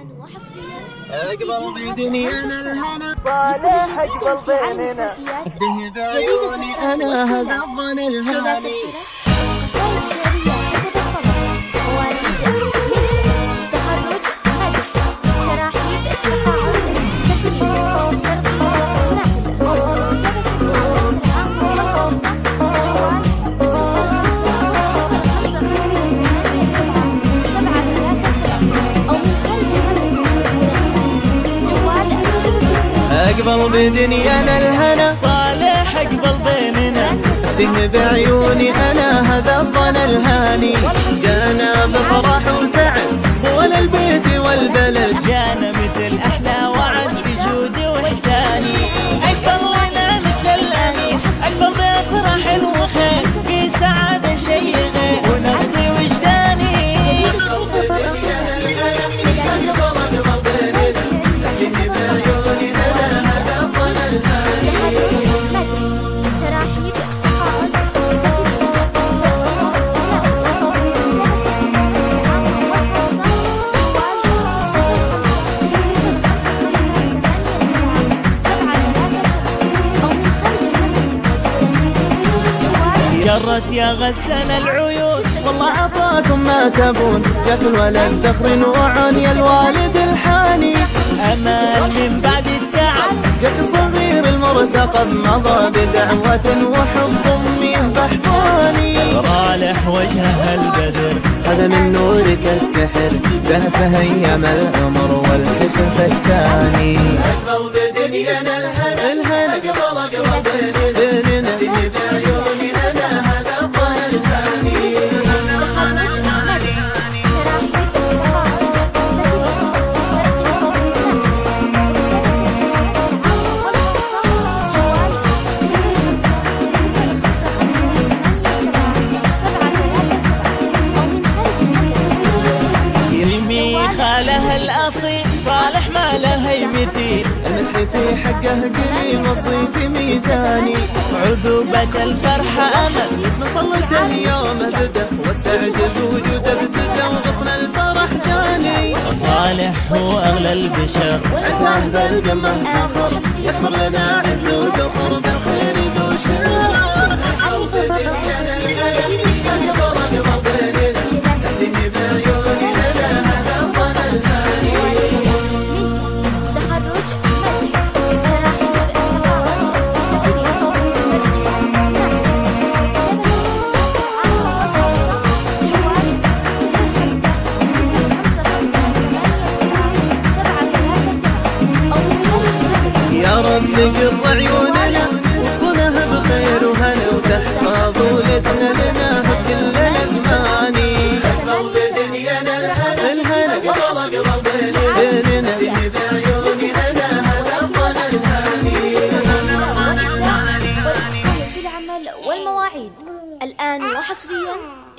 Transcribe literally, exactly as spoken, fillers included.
الحان وحصريا اقبل بيدني انا الهنا ولا حجب بيننا اهدي بعيوني انا هذا الظن الهاني قصائد شعريه حسب الطبع قواليد من تخرج مدح تراحيب التقاعد تكوين ترقيه نقد كتابه العام والقصه جوال اقبل بدنيانا الهنا صالح اقبل بيننا به بعيوني انا هذا الظن الهاني جانا بفرح وسعد ولا البيت والبلد جانا مثل احلى وعد بجود واحساني اقبل لنا مثل الاني اقبل بفرح وخير في سعاده شيء غير ونقضي وجداني اقبل بدنيانا الهنا اقبل اقبل بيننا به بعيوني جرس يا غسان العيون والله عطاكم ما تبون جاكل ولد فخر نوع يا الوالد الحاني أمان من بعد التعب جاك الصغير المرسقب مضى بدعوة وحب أمي بحضاني صالح وجهها البدر هذا من نورك السحر زهفه أيام العمر والحسف الثاني أقبل بدنيانا الهنا أقبل أقبل بدنيانا سيب عيوني لنا هذا الظن الثاني في حقه قلي وصيتي ميزاني عذوبة الفرحة أمل مطلته اليوم أبدا والسعد بوجود ابتدا وغصن الفرح جاني صالح هو أغلى البشر عساه بالقمة فخر يكبر لنا عز وذخر بالخير ذو شرار عوصتي أنا الغير أكبر أكبر بيننا تهديه بعيوني نجاة هذا الظن الفاني نقر عيوننا صنها بخير وهنا وتحفظ ولدنا لنا بكل الازماني اقبل بدنيانا الهنا الهنا اقبل اقبل بيننا به بعيوني لنا هذا الظن الهاني في العمل والمواعيد الان وحصريا